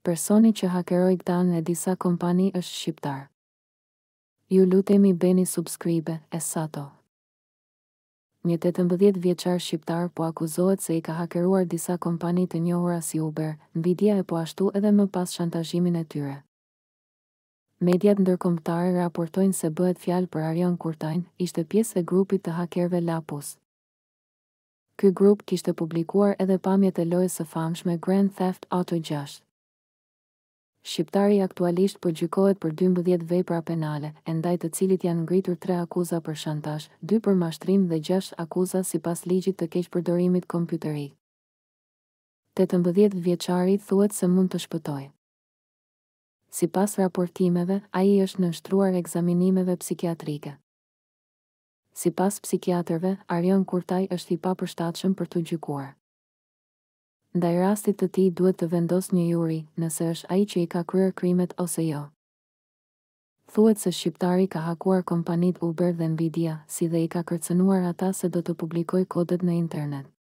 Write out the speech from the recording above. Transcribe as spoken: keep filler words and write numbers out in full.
Personi që hakeroi data në disa kompani është shqiptar. Ju lutemi bëni subscribe, e sato. Një tetëmbëdhjetë vjeçar shqiptar po akuzohet se i ka hakeruar disa kompani të njohura si Uber, Nvidia e po ashtu edhe më pas shantazhimin e tyre. Mediat ndërkombëtare raportojnë se bëhet fjalë për Arion Kurtajn, ishte pjesë e grupit të hakerëve Lapus. Ky grup kishte publikuar edhe pamjet e lojës së famshme Grand Theft Auto gjashtë. Shqiptari aktualisht po gjykohet për dymbëdhjetë vepra penale, e ndaj të cilit janë ngritur tre akuza për shantazh, dy për mashtrim dhe gjashtë akuza sipas ligjit të keqpërdorimit kompjuterik. tetëmbëdhjetë vjeçari thuhet se mund të shpëtojë. Sipas raportimeve, ai është nënshtruar ekzaminimeve psikiatrike. Sipas psikiatrëve, Arion Kurtaj është i papërshtatshëm për të gjykuar. Ndaj rastit të tij duhet të vendos një juri nëse është ai që i ka kryer krimet ose jo. Thuhet se shqiptari ka hakuar kompanitë Uber dhe Nvidia, si dhe i ka kërcënuar ata se do të publikojë kodet në internet.